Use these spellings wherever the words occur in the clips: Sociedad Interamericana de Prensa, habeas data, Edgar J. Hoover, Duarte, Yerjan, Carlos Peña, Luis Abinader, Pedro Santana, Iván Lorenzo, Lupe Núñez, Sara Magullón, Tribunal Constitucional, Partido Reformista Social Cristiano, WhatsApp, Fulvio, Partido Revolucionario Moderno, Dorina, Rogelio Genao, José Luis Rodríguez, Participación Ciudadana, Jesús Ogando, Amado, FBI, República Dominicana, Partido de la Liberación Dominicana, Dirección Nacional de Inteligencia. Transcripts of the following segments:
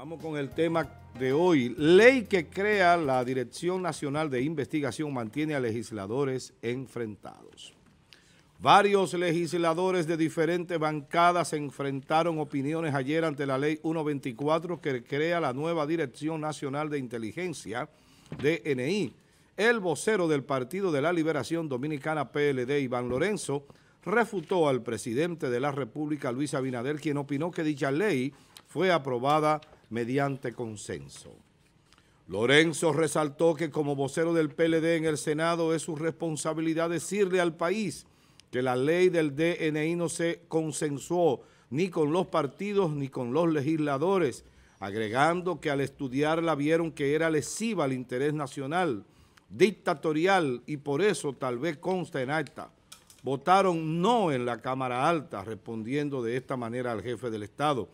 Vamos con el tema de hoy. Ley que crea la Dirección Nacional de Investigación mantiene a legisladores enfrentados. Varios legisladores de diferentes bancadas enfrentaron opiniones ayer ante la Ley 124 que crea la nueva Dirección Nacional de Inteligencia, DNI. El vocero del Partido de la Liberación Dominicana, PLD, Iván Lorenzo, refutó al presidente de la República, Luis Abinader, quien opinó que dicha ley fue aprobada mediante consenso. Lorenzo resaltó que como vocero del PLD en el Senado es su responsabilidad decirle al país que la ley del DNI no se consensuó ni con los partidos ni con los legisladores, agregando que al estudiarla vieron que era lesiva al interés nacional, dictatorial y por eso tal vez consta en acta. Votaron no en la Cámara Alta, respondiendo de esta manera al jefe del Estado,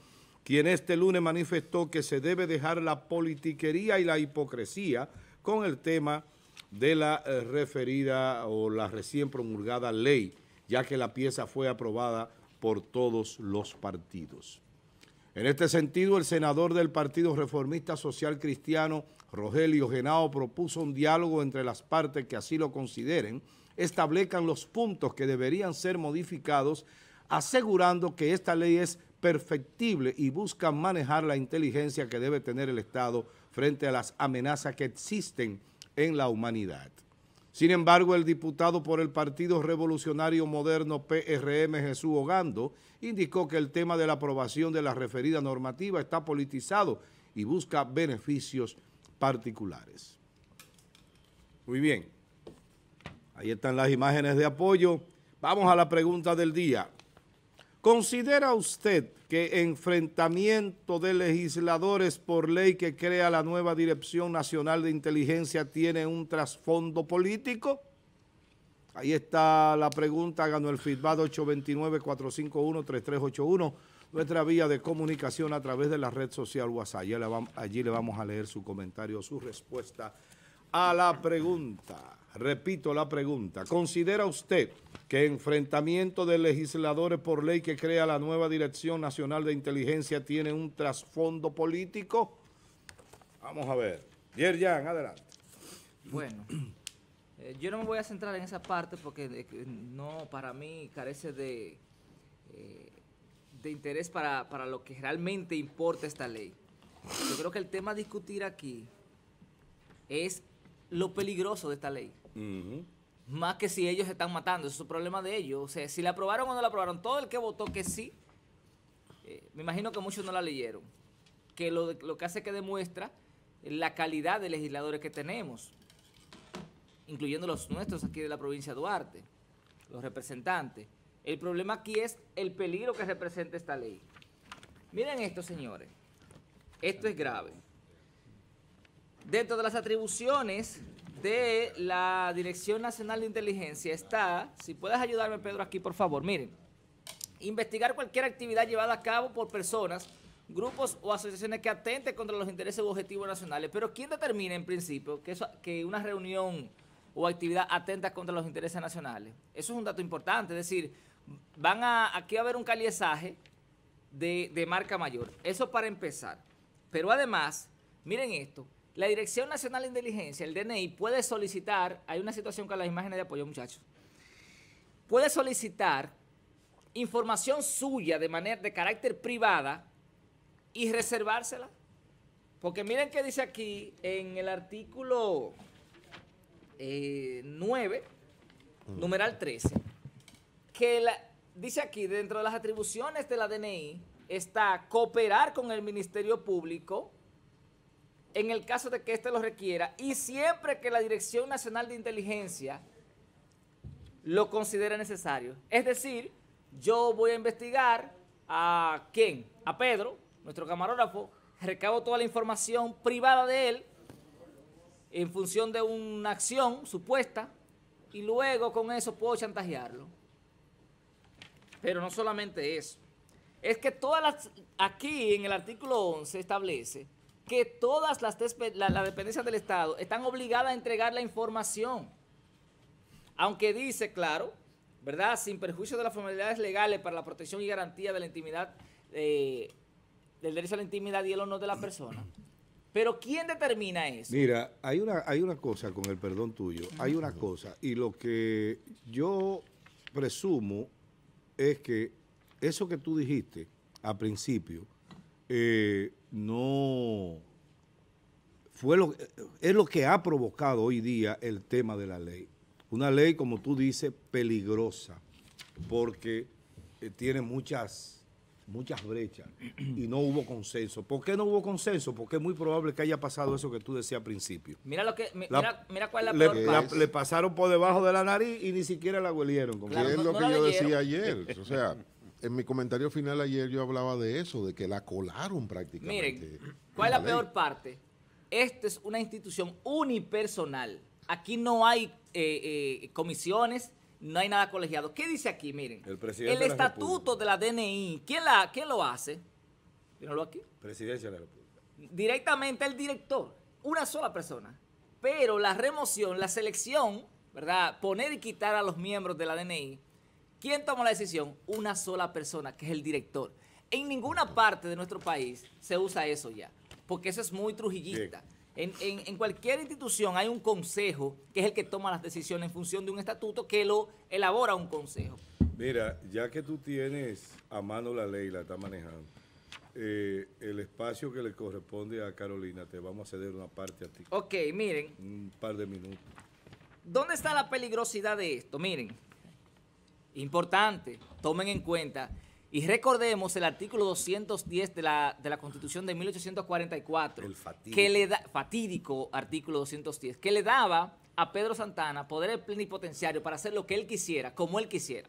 quien este lunes manifestó que se debe dejar la politiquería y la hipocresía con el tema de la referida o la recién promulgada ley, ya que la pieza fue aprobada por todos los partidos. En este sentido, el senador del Partido Reformista Social Cristiano, Rogelio Genao, propuso un diálogo entre las partes que así lo consideren, establezcan los puntos que deberían ser modificados, asegurando que esta ley es perfectible y busca manejar la inteligencia que debe tener el Estado frente a las amenazas que existen en la humanidad. Sin embargo, el diputado por el Partido Revolucionario Moderno PRM, Jesús Ogando, indicó que el tema de la aprobación de la referida normativa está politizado y busca beneficios particulares. Muy bien. Ahí están las imágenes de apoyo. Vamos a la pregunta del día. ¿Considera usted que enfrentamiento de legisladores por ley que crea la nueva Dirección Nacional de Inteligencia tiene un trasfondo político? Ahí está la pregunta. Ganó el feedback 829-451-3381. Nuestra vía de comunicación a través de la red social WhatsApp. Allí le vamos a leer su comentario, su respuesta a la pregunta. Repito la pregunta. ¿Considera usted que enfrentamiento de legisladores por ley que crea la nueva Dirección Nacional de Inteligencia tiene un trasfondo político? Vamos a ver. Yerjan, adelante. Bueno, yo no me voy a centrar en esa parte porque no, para mí carece de interés para lo que realmente importa esta ley. Yo creo que el tema a discutir aquí es lo peligroso de esta ley. Más que si ellos se están matando, eso es un problema de ellos. O sea, si la aprobaron o no la aprobaron, todo el que votó que sí, me imagino que muchos no la leyeron, que lo que hace que demuestra la calidad de legisladores que tenemos, incluyendo los nuestros aquí de la provincia de Duarte, los representantes. El problema aquí es el peligro que representa esta ley. Miren esto, señores, esto es grave. Dentro de las atribuciones de la Dirección Nacional de Inteligencia está, si puedes ayudarme, Pedro, aquí, por favor, miren, investigar cualquier actividad llevada a cabo por personas, grupos o asociaciones que atenten contra los intereses u objetivos nacionales. Pero ¿quién determina, en principio, que una reunión o actividad atenta contra los intereses nacionales? Eso es un dato importante, es decir, aquí va a haber un caliesaje de marca mayor. Eso para empezar. Pero además, miren esto. La Dirección Nacional de Inteligencia, el DNI, puede solicitar, hay una situación con las imágenes de apoyo, muchachos, puede solicitar información suya de carácter privada y reservársela. Porque miren qué dice aquí en el artículo 9, numeral 13, que dice aquí, dentro de las atribuciones de la DNI, está cooperar con el Ministerio Público en el caso de que éste lo requiera, y siempre que la Dirección Nacional de Inteligencia lo considere necesario. Es decir, yo voy a investigar a ¿quién? A Pedro, nuestro camarógrafo, recabo toda la información privada de él en función de una acción supuesta, y luego con eso puedo chantajearlo. Pero no solamente eso. Es que aquí en el artículo 11 establece que todas las dependencias del Estado están obligadas a entregar la información, aunque dice, claro, ¿verdad?, sin perjuicio de las formalidades legales para la protección y garantía de la intimidad del derecho a la intimidad y el honor de la persona. Pero ¿quién determina eso? Mira, hay una cosa, con el perdón tuyo, hay una cosa, y lo que yo presumo es que eso que tú dijiste al principio no fue es lo que ha provocado hoy día el tema de la ley. Una ley, como tú dices, peligrosa, porque tiene muchas brechas y no hubo consenso. ¿Por qué no hubo consenso? Porque es muy probable que haya pasado eso que tú decías al principio. Mira lo que mira cuál es la peor parte. Le pasaron por debajo de la nariz y ni siquiera la huelieron. Claro, es lo que yo decía ayer. O sea, en mi comentario final ayer yo hablaba de eso, de que la colaron prácticamente. Miren, ¿cuál es la peor parte? Esta es una institución unipersonal. Aquí no hay comisiones, no hay nada colegiado. ¿Qué dice aquí? Miren, el estatuto de la DNI, ¿quién lo hace? Míralo aquí. Presidencia de la República. Directamente el director, una sola persona. Pero la remoción, la selección, ¿verdad? Poner y quitar a los miembros de la DNI, ¿quién toma la decisión? Una sola persona, que es el director. En ninguna parte de nuestro país se usa eso ya, porque eso es muy trujillista. Sí. En cualquier institución hay un consejo que es el que toma las decisiones en función de un estatuto que lo elabora un consejo. Mira, ya que tú tienes a mano la ley, la estás manejando, el espacio que le corresponde a Carolina, te vamos a ceder una parte a ti. Ok, miren. Un par de minutos. ¿Dónde está la peligrosidad de esto? Miren, importante, tomen en cuenta. Y recordemos el artículo 210 de la Constitución de 1844, que le da, fatídico artículo 210, que le daba a Pedro Santana poder plenipotenciario para hacer lo que él quisiera, como él quisiera.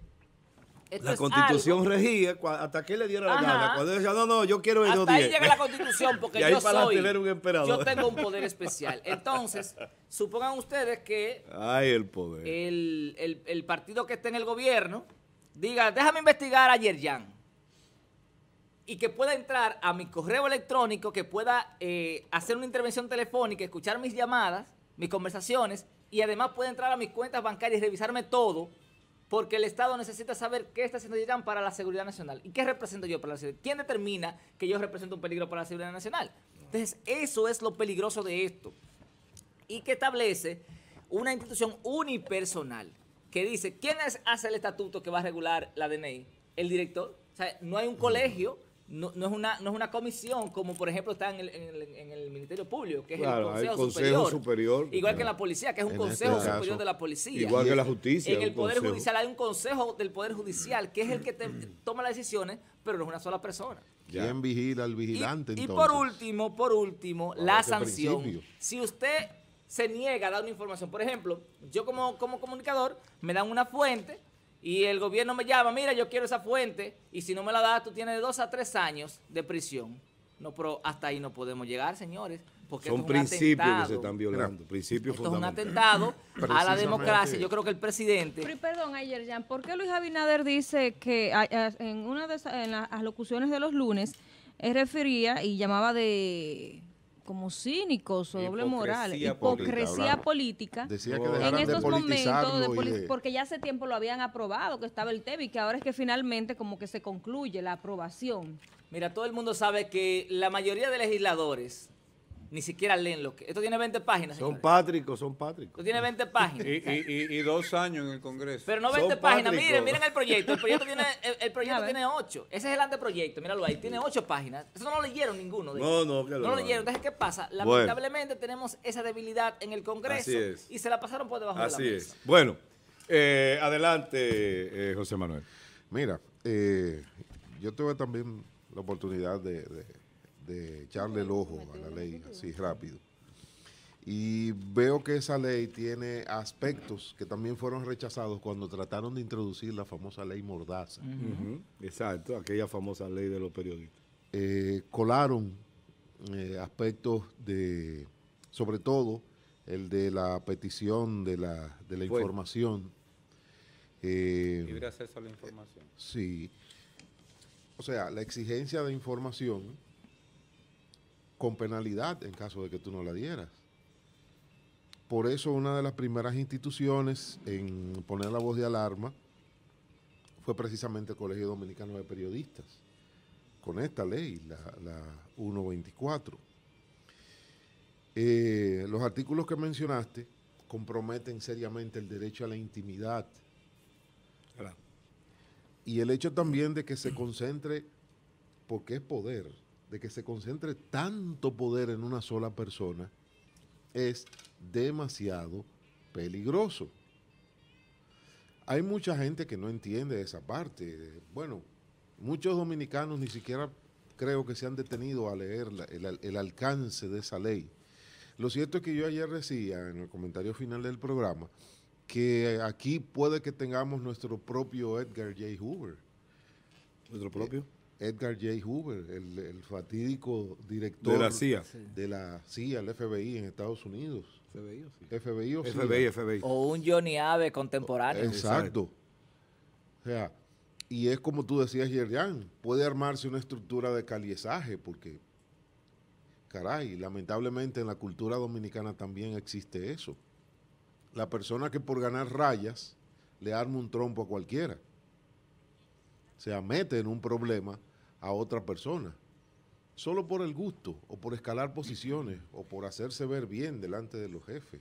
Esto la Constitución regía hasta que le diera la gana. Cuando decía, no, no, yo quiero el 210. Hasta ahí llega la Constitución, porque yo soy, tener un emperador. Yo tengo un poder especial. Entonces, supongan ustedes que el partido que esté en el gobierno diga, déjame investigar a Yerjan y que pueda entrar a mi correo electrónico, que pueda hacer una intervención telefónica, escuchar mis llamadas, mis conversaciones, y además pueda entrar a mis cuentas bancarias y revisarme todo, porque el Estado necesita saber qué está haciendo Yerjan para la seguridad nacional. ¿Y qué represento yo para la seguridad? ¿Quién determina que yo represento un peligro para la seguridad nacional? Entonces, eso es lo peligroso de esto. Y que establece una institución unipersonal, que dice, ¿quién hace el estatuto que va a regular la DNI? El director. O sea, no hay un colegio, no es una comisión, como por ejemplo está en el Ministerio Público, que es el Consejo Superior. Igual que en la Policía, que es un Consejo Superior de la Policía. Igual que la Justicia. En el Poder Judicial hay un Consejo del Poder Judicial, que es el que toma las decisiones, pero no es una sola persona. ¿Quién vigila al vigilante, entonces? Y por último, la sanción. Si usted se niega a dar una información. Por ejemplo, yo como comunicador me dan una fuente y el gobierno me llama, mira, yo quiero esa fuente y si no me la das, tú tienes de 2 a 3 años de prisión. No, pero hasta ahí no podemos llegar, señores, porque son principios que se están violando, principios fundamentales. Esto es un atentado a la democracia. Yo creo que el presidente... Pero, perdón, Yerjan, ¿por qué Luis Abinader dice que en una de las alocuciones de los lunes él refería y llamaba de... como cínicos o doble moral, hipocresía política, decía que en estos momentos, porque ya hace tiempo lo habían aprobado, que estaba el tema y que ahora es que finalmente como que se concluye la aprobación. Mira, todo el mundo sabe que la mayoría de legisladores ni siquiera leen lo que... Esto tiene 20 páginas. Son pátricos, son pátricos. Esto tiene 20 páginas. y 2 años en el Congreso. Pero no 20 páginas. Miren el proyecto. El proyecto tiene 8. Ese es el anteproyecto. Míralo ahí. Tiene 8 páginas. Eso no lo leyeron ninguno de ellos. No, claro. No lo leyeron. Entonces, ¿qué pasa? Lamentablemente tenemos esa debilidad en el Congreso. Así es. Y se la pasaron por debajo de la mesa. Así es. Bueno, adelante, José Manuel. Mira, yo tuve también la oportunidad de echarle el ojo a la ley así rápido. Y veo que esa ley tiene aspectos que también fueron rechazados cuando trataron de introducir la famosa ley Mordaza. Exacto, aquella famosa ley de los periodistas. Colaron aspectos de, sobre todo, el de la petición de la información. Libre acceso a la información. Sí. O sea, la exigencia de información con penalidad en caso de que tú no la dieras. Por eso una de las primeras instituciones en poner la voz de alarma fue precisamente el Colegio Dominicano de Periodistas, con esta ley, la 124. Los artículos que mencionaste comprometen seriamente el derecho a la intimidad. Claro. Y el hecho también de que se concentre, porque es poder, de que se concentre tanto poder en una sola persona es demasiado peligroso. Hay mucha gente que no entiende esa parte. Bueno, muchos dominicanos ni siquiera creo que se han detenido a leer el alcance de esa ley. Lo cierto es que yo ayer decía en el comentario final del programa que aquí puede que tengamos nuestro propio Edgar J. Hoover. ¿Nuestro propio? Edgar J. Hoover, el fatídico director de la CIA, el FBI en Estados Unidos. FBI o CIA. FBI o CIA. FBI. O un Johnny Abe contemporáneo. Exacto. O sea, y es como tú decías, Yerjan, puede armarse una estructura de caliesaje, porque, caray, lamentablemente en la cultura dominicana también existe eso. La persona que por ganar rayas le arma un trompo a cualquiera. Se mete en un problema a otra persona, solo por el gusto, o por escalar posiciones, o por hacerse ver bien delante de los jefes,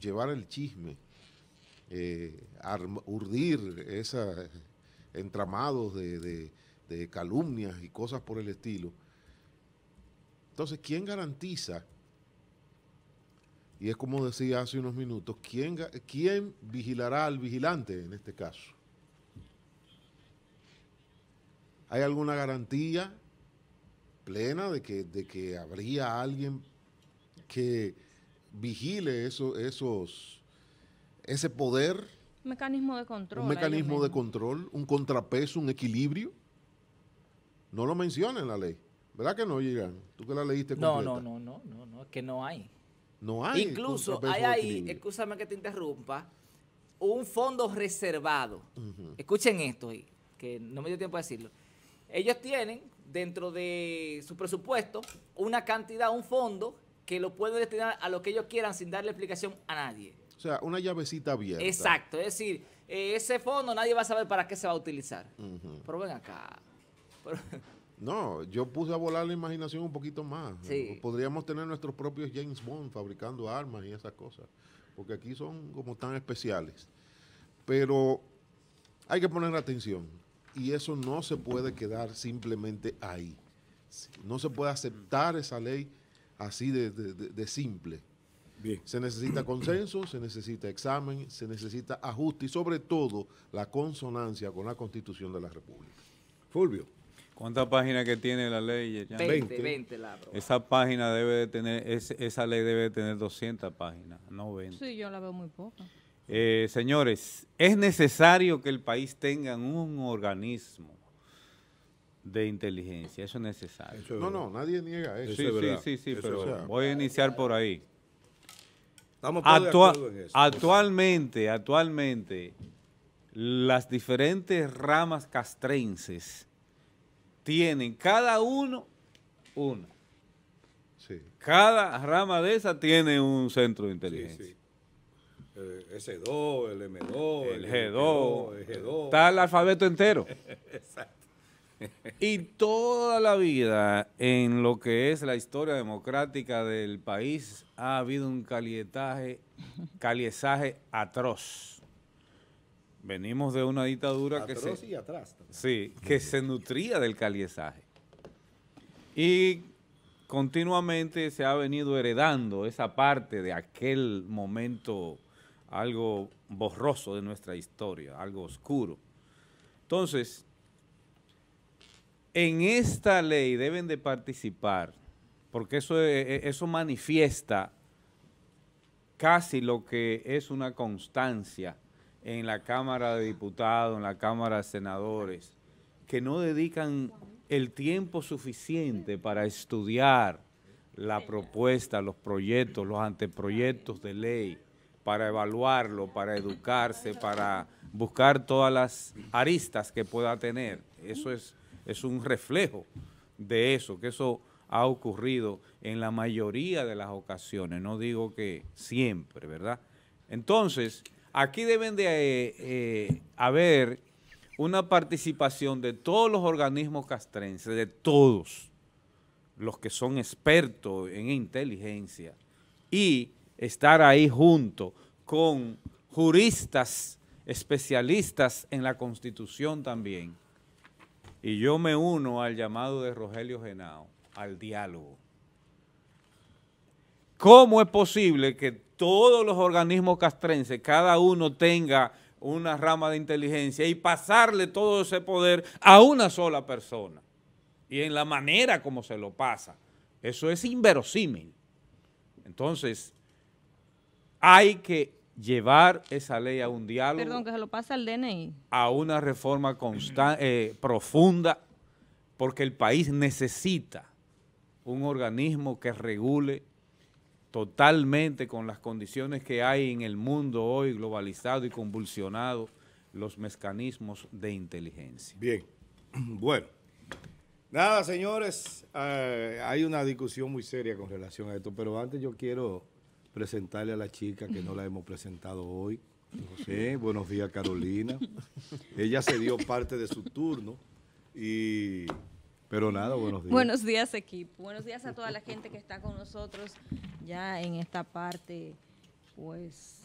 llevar el chisme, urdir esos entramados de calumnias y cosas por el estilo. Entonces, ¿quién garantiza? Y es como decía hace unos minutos, ¿quién vigilará al vigilante en este caso? ¿Hay alguna garantía plena de que habría alguien que vigile ese poder? Un mecanismo de control. Un mecanismo de control, un contrapeso, un equilibrio. No lo menciona en la ley. ¿Verdad que no, Yerjan? ¿Tú que la leíste completa? No, es que no hay. No hay. Incluso hay ahí, escúchame que te interrumpa, un fondo reservado. Escuchen esto, que no me dio tiempo a decirlo. Ellos tienen dentro de su presupuesto una cantidad, un fondo que lo pueden destinar a lo que ellos quieran sin darle explicación a nadie. O sea, una llavecita abierta. Exacto, es decir, ese fondo nadie va a saber para qué se va a utilizar. Pero ven acá. No, yo puse a volar la imaginación un poquito más. Sí. Podríamos tener nuestros propios James Bond fabricando armas y esas cosas, porque aquí son como tan especiales. Pero hay que poner atención. Y eso no se puede quedar simplemente ahí. No se puede aceptar esa ley así de simple. Bien. Se necesita consenso, se necesita examen, se necesita ajuste y sobre todo la consonancia con la Constitución de la República. Fulvio. ¿Cuántas páginas que tiene la ley? 20 la aprobada. Esa página debe de tener, esa ley debe de tener 200 páginas, no 20. Sí, yo la veo muy poca. Señores, es necesario que el país tenga un organismo de inteligencia, eso es necesario. Eso es no, nadie niega eso. Sí, eso, pero voy a iniciar por ahí. Estamos de acuerdo en eso. Actualmente, las diferentes ramas castrenses tienen cada uno una. Sí. Cada rama de esa tiene un centro de inteligencia. Sí, sí. El S2, el M2, el G2, el G2. Está el alfabeto entero. Exacto. Y toda la vida, en lo que es la historia democrática del país, ha habido un caliesaje atroz. Venimos de una dictadura atroz que se nutría del caliesaje. Y continuamente se ha venido heredando esa parte de aquel momento, algo borroso de nuestra historia, algo oscuro. Entonces, en esta ley deben de participar, porque eso manifiesta casi lo que es una constancia en la Cámara de Diputados, en la Cámara de Senadores, que no dedican el tiempo suficiente para estudiar la propuesta, los proyectos, los anteproyectos de ley, para evaluarlo, para educarse, para buscar todas las aristas que pueda tener. Eso es un reflejo de eso, que eso ha ocurrido en la mayoría de las ocasiones, no digo que siempre, ¿verdad? Entonces, aquí deben de haber una participación de todos los organismos castrenses, de todos los que son expertos en inteligencia, y estar ahí junto con juristas especialistas en la Constitución también. Y yo me uno al llamado de Rogelio Genao, al diálogo. ¿Cómo es posible que todos los organismos castrenses, cada uno tenga una rama de inteligencia y pasarle todo ese poder a una sola persona? Y en la manera como se lo pasa. Eso es inverosímil. Entonces, hay que llevar esa ley a un diálogo. Perdón, que se lo pasa al DNI. A una reforma profunda, porque el país necesita un organismo que regule totalmente, con las condiciones que hay en el mundo hoy, globalizado y convulsionado, los mecanismos de inteligencia. Bien, bueno. Nada, señores, hay una discusión muy seria con relación a esto, pero antes yo quiero presentarle a la chica que no la hemos presentado hoy. José, buenos días, Carolina. Ella se dio parte de su turno y... Pero nada, buenos días. Buenos días, equipo. Buenos días a toda la gente que está con nosotros ya en esta parte, pues,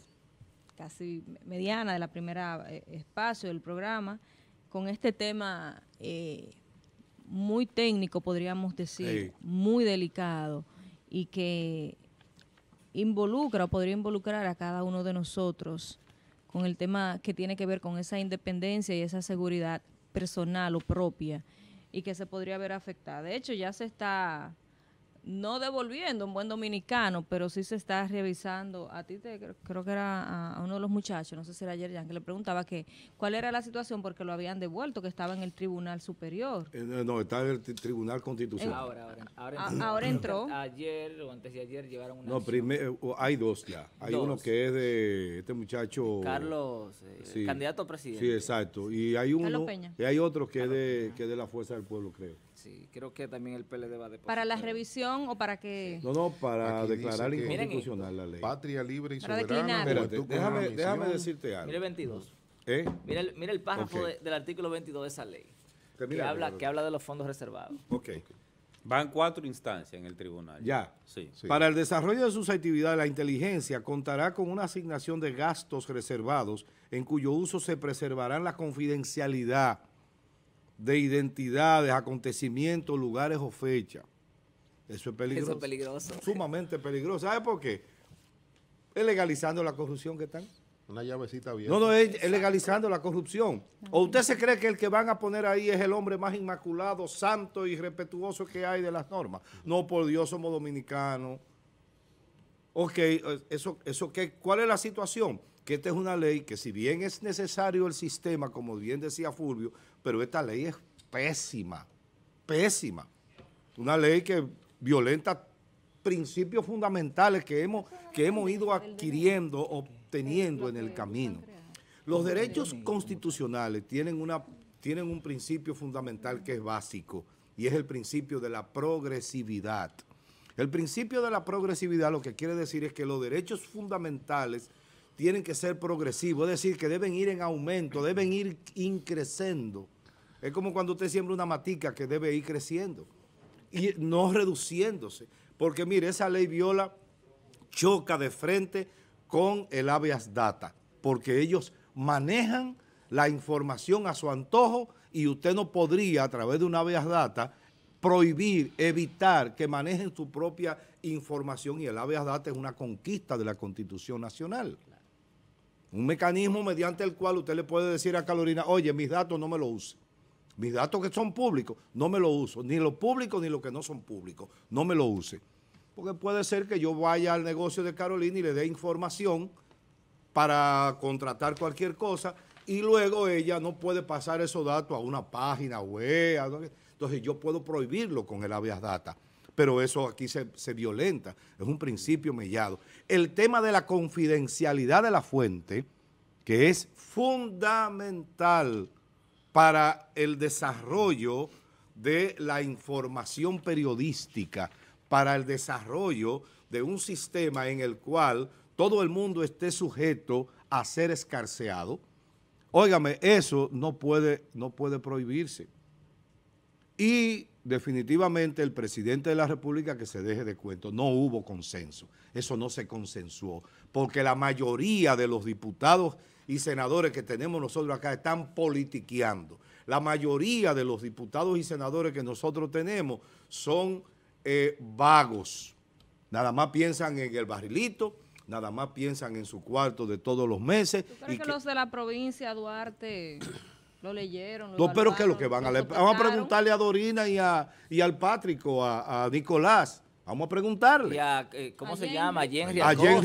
casi mediana de la primera espacio del programa, con este tema muy técnico, podríamos decir, muy delicado, y que involucra o podría involucrar a cada uno de nosotros con el tema que tiene que ver con esa independencia y esa seguridad personal o propia, y que se podría ver afectada. De hecho, ya se está, no devolviendo un buen dominicano, pero sí se está revisando. A ti te, creo que era a uno de los muchachos, no sé si era Yerjan, que le preguntaba que cuál era la situación, porque lo habían devuelto, que estaba en el Tribunal Superior. No, estaba en el Tribunal Constitucional. Ahora entró. Ayer o antes de ayer llevaron una... No, primero, hay dos ya. Hay dos. Uno que es de este muchacho... Carlos, sí, candidato a presidente. Sí, exacto. Y hay uno, Carlos Peña. Y hay otro que, es de la Fuerza del Pueblo, creo. Sí, creo que también el PLD va a depositar. ¿Para la revisión o para qué? No, no, para declarar inconstitucional la ley. Patria libre y soberana. Espérate, déjame decirte algo. Mira el 22. Mira el párrafo del artículo 22 de esa ley, que habla de los fondos reservados. Ok. Van 4 instancias en el tribunal. Ya. Sí. Sí. Para el desarrollo de sus actividades, la inteligencia contará con una asignación de gastos reservados en cuyo uso se preservarán la confidencialidad de identidades, acontecimientos, lugares o fechas. Eso es peligroso. Eso es peligroso. Sumamente peligroso. ¿Sabe por qué? Es legalizando la corrupción que están. Una llavecita abierta. No, no, es legalizando la corrupción. ¿O usted se cree que el que van a poner ahí es el hombre más inmaculado, santo y respetuoso que hay de las normas? No, por Dios, somos dominicanos. Ok, eso ¿qué? ¿Cuál es la situación? Que esta es una ley que, si bien es necesario el sistema, como bien decía Fulvio, pero esta ley es pésima, pésima. Una ley que violenta principios fundamentales que hemos ido adquiriendo, obteniendo en el camino. Los derechos constitucionales tienen un principio fundamental que es básico, y es el principio de la progresividad. El principio de la progresividad lo que quiere decir es que los derechos fundamentales tienen que ser progresivos, es decir, que deben ir en aumento, deben ir increciendo. Es como cuando usted siembra una matica que debe ir creciendo y no reduciéndose. Porque, mire, esa ley viola, choca de frente con el habeas data, porque ellos manejan la información a su antojo y usted no podría, a través de un habeas data, prohibir, evitar que manejen su propia información, y el habeas data es una conquista de la Constitución Nacional. Un mecanismo mediante el cual usted le puede decir a Carolina, oye, mis datos no me los use. Mis datos que son públicos, no me los uso. Ni los públicos ni los que no son públicos, no me los use. Porque puede ser que yo vaya al negocio de Carolina y le dé información para contratar cualquier cosa, y luego ella no puede pasar esos datos a una página web. Entonces yo puedo prohibirlo con el habeas data. Pero eso aquí se violenta, es un principio mellado. El tema de la confidencialidad de la fuente, que es fundamental para el desarrollo de la información periodística, para el desarrollo de un sistema en el cual todo el mundo esté sujeto a ser escarceado. Óigame, eso no puede prohibirse. Y definitivamente el presidente de la República que se deje de cuento, no hubo consenso, eso no se consensuó, porque la mayoría de los diputados y senadores que tenemos nosotros acá están politiqueando. La mayoría de los diputados y senadores que nosotros tenemos son vagos, nada más piensan en el barrilito, nada más piensan en su cuarto de todos los meses. ¿Tú crees que los de la provincia, Duarte, lo leyeron? No, pero que lo que van a leer. Vamos a preguntarle a Dorina y al Pátrico, a Nicolás. Vamos a preguntarle. Y a, ¿cómo se llama? A Jenry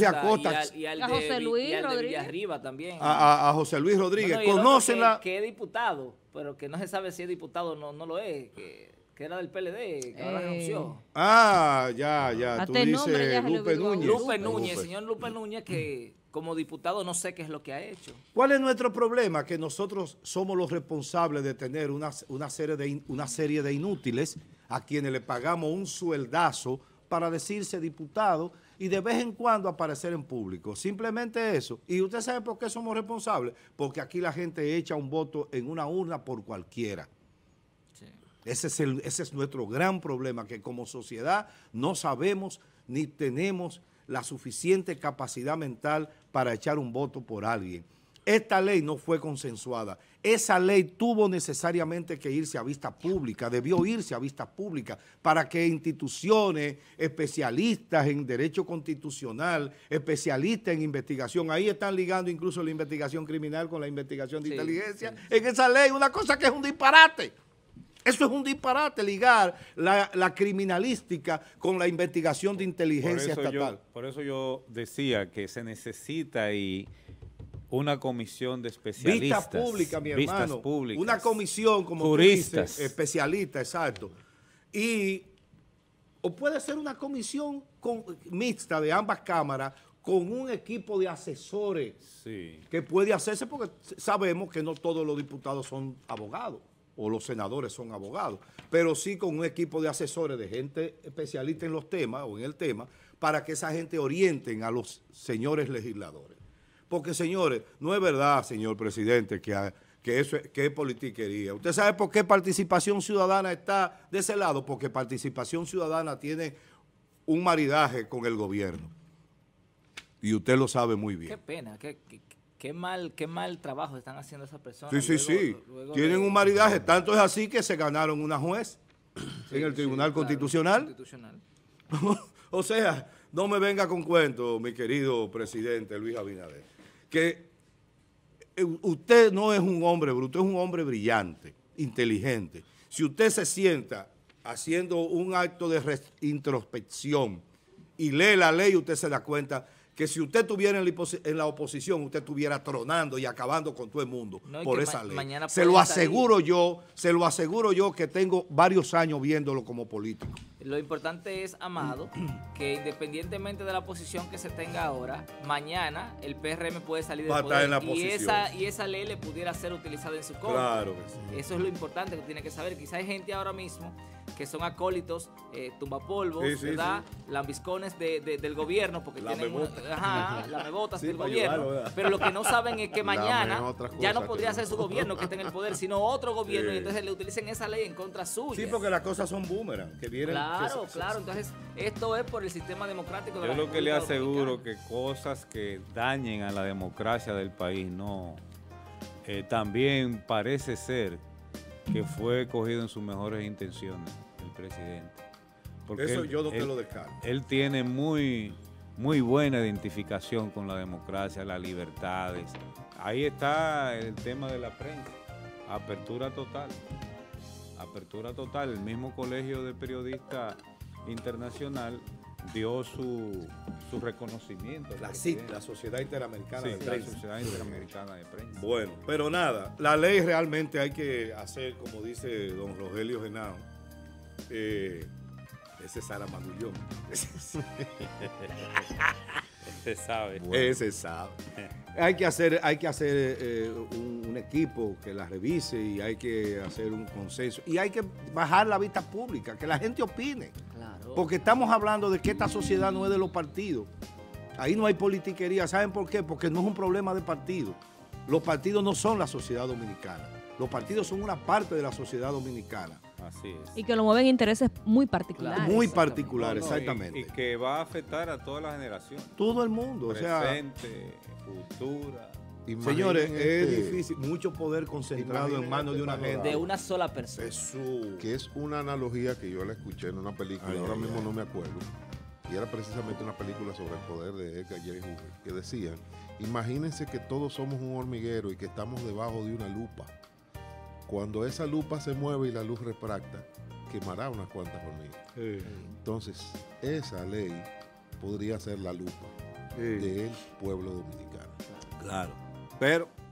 Acosta. Y a José Luis Rodríguez. También. A José Luis Rodríguez. No, conócenla. Que es diputado, pero que no se sabe si es diputado o no lo es. Que era del PLD, que ahora renunció. Ah, ya. Tú dices Lupe Núñez. Lupe Núñez, señor Lupe Núñez, que como diputado no sé qué es lo que ha hecho. ¿Cuál es nuestro problema? Que nosotros somos los responsables de tener una serie de inútiles a quienes le pagamos un sueldazo para decirse diputado y de vez en cuando aparecer en público. Simplemente eso. ¿Y usted sabe por qué somos responsables? Porque aquí la gente echa un voto en una urna por cualquiera. Ese es nuestro gran problema, que como sociedad no sabemos ni tenemos la suficiente capacidad mental para echar un voto por alguien. Esta ley no fue consensuada. Esa ley tuvo necesariamente que irse a vista pública, debió irse a vista pública para que instituciones, especialistas en derecho constitucional, especialistas en investigación, ahí están ligando incluso la investigación criminal con la investigación de inteligencia, en esa ley, una cosa que es un disparate. Eso es un disparate, ligar la criminalística con la investigación de inteligencia estatal. Por eso yo decía que se necesita ahí una comisión de especialistas. Vistas públicas, mi hermano. Públicas, una comisión, como tú dices, especialista, exacto. O puede ser una comisión mixta de ambas cámaras con un equipo de asesores que puede hacerse, porque sabemos que no todos los diputados son abogados, o los senadores son abogados, pero sí con un equipo de asesores, de gente especialista en los temas o en el tema, para que esa gente orienten a los señores legisladores. Porque, señores, no es verdad, señor presidente, que eso es politiquería. ¿Usted sabe por qué Participación Ciudadana está de ese lado? Porque Participación Ciudadana tiene un maridaje con el gobierno. Y usted lo sabe muy bien. Qué pena, qué mal trabajo están haciendo esas personas. Luego tienen un maridaje, tanto es así que se ganaron una juez en el Tribunal Constitucional. O sea, no me venga con cuento, mi querido presidente Luis Abinader, que usted no es un hombre bruto, es un hombre brillante, inteligente. Si usted se sienta haciendo un acto de introspección y lee la ley, usted se da cuenta que si usted estuviera en la oposición, usted estuviera tronando y acabando con todo el mundo por esa ley. Se lo aseguro yo, que tengo varios años viéndolo como político. Lo importante es, Amado, que independientemente de la posición que se tenga ahora, mañana el PRM puede salir del poder y esa ley le pudiera ser utilizada en su contra. Claro que sí. Eso es lo importante que tiene que saber. Quizá hay gente ahora mismo que son acólitos, tumbapolvos, ¿verdad? Lambiscones del gobierno, porque tienen lamebotas del gobierno. Pero lo que no saben es que mañana ya no podría ser su gobierno que esté en el poder, sino otro gobierno, y entonces le utilicen esa ley en contra suya. Sí, porque las cosas son boomerang, que vienen. Claro. Entonces, esto es por el sistema democrático de la República Dominicana. Yo lo que le aseguro que cosas que dañen a la democracia del país, no. También parece ser que fue cogido en sus mejores intenciones el presidente. Porque eso yo no te lo descarto. Él tiene muy buena identificación con la democracia, las libertades. Ahí está el tema de la prensa. Apertura total. Apertura total. El mismo Colegio de Periodistas Internacional dio su reconocimiento. La Sociedad Interamericana de Prensa. La Sociedad Interamericana de Prensa. Bueno, pero nada, la ley realmente hay que hacer, como dice don Rogelio Genao, ese es Sara Magullón. Ese sabe. Bueno. Ese sabe. Hay que hacer un equipo que la revise y hay que hacer un consenso. Y hay que bajar la vista pública, que la gente opine. Claro. Porque estamos hablando de que esta sociedad no es de los partidos. Ahí no hay politiquería. ¿Saben por qué? Porque no es un problema de partido. Los partidos no son la sociedad dominicana. Los partidos son una parte de la sociedad dominicana. Así es. Y que lo mueven intereses muy particulares. Muy particulares, exactamente. Y que va a afectar a toda la generación. Todo el mundo. Presente, futura. Señores, es difícil. Mucho poder concentrado en manos de una gente. De una sola persona. Jesús. Que es una analogía que yo la escuché en una película, ahora mismo no me acuerdo. Y era precisamente una película sobre el poder de Edgar J. Hoover, que decían, imagínense que todos somos un hormiguero y que estamos debajo de una lupa. Cuando esa lupa se mueve y la luz refracta, quemará unas cuantas hormigas. Entonces, esa ley podría ser la lupa del pueblo dominicano. Claro, pero